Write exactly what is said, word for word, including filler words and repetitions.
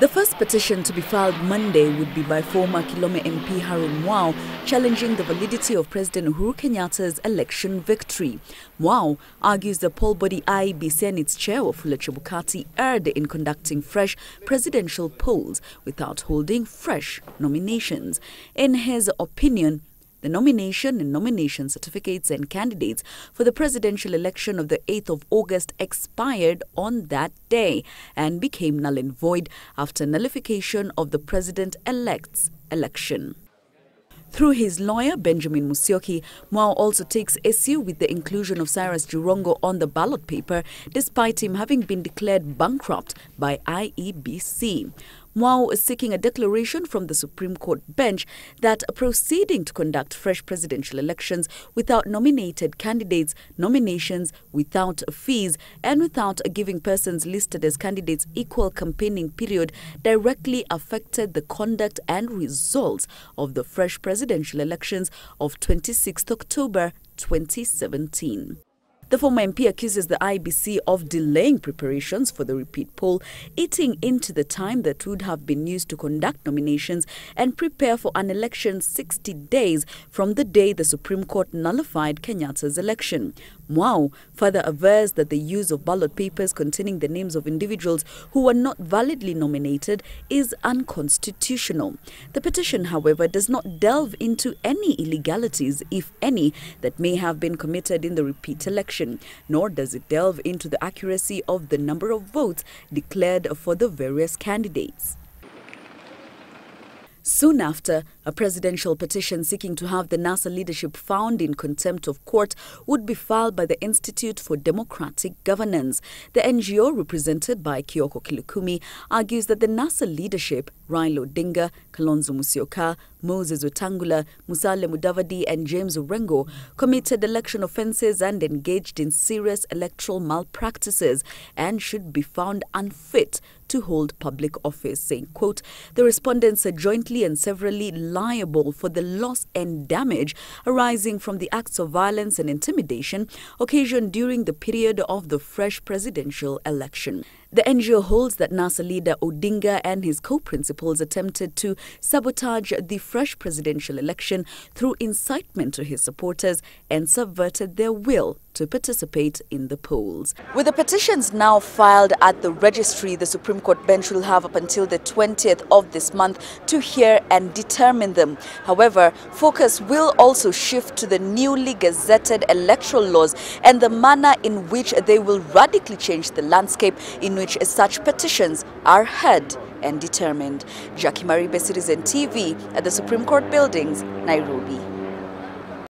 The first petition to be filed Monday would be by former Kilome M P Harun Mwau, challenging the validity of President Uhuru Kenyatta's election victory. Mwau argues the poll body I E B C and its chair Wafula Chebukati erred in conducting fresh presidential polls without holding fresh nominations. In his opinion, the nomination and nomination certificates and candidates for the presidential election of the eighth of August expired on that day and became null and void after nullification of the president-elect's election. Through his lawyer, Benjamin Musioki, Mwau also takes issue with the inclusion of Cyrus Jurongo on the ballot paper, despite him having been declared bankrupt by I E B C. Mwau is seeking a declaration from the Supreme Court bench that proceeding to conduct fresh presidential elections without nominated candidates, nominations without fees, and without giving persons listed as candidates equal campaigning period directly affected the conduct and results of the fresh presidential elections of twenty-sixth October twenty seventeen. The former M P accuses the I E B C of delaying preparations for the repeat poll, eating into the time that would have been used to conduct nominations and prepare for an election sixty days from the day the Supreme Court nullified Kenyatta's election. Mwau further avers that the use of ballot papers containing the names of individuals who were not validly nominated is unconstitutional. The petition, however, does not delve into any illegalities, if any, that may have been committed in the repeat election, nor does it delve into the accuracy of the number of votes declared for the various candidates. Soon after, a presidential petition seeking to have the NASA leadership found in contempt of court would be filed by the Institute for Democratic Governance. The N G O, represented by Kyoko Kilukumi, argues that the NASA leadership, Ryan Dinga, Kalonzo Musyoka, Moses Utangula, Musale Mudavadi and James Urengo, committed election offenses and engaged in serious electoral malpractices and should be found unfit to hold public office, saying, quote, "The respondents are jointly and severally liable for the loss and damage arising from the acts of violence and intimidation occasioned during the period of the fresh presidential election." The N G O holds that NASA leader Odinga and his co-principals attempted to sabotage the fresh presidential election through incitement to his supporters and subverted their will to participate in the polls. With the petitions now filed at the registry, the Supreme Court bench will have up until the twentieth of this month to hear and determine them. However, focus will also shift to the newly gazetted electoral laws and the manner in which they will radically change the landscape in which such petitions are heard and determined. Jackie Maribe, Citizen T V, at the Supreme Court buildings, Nairobi.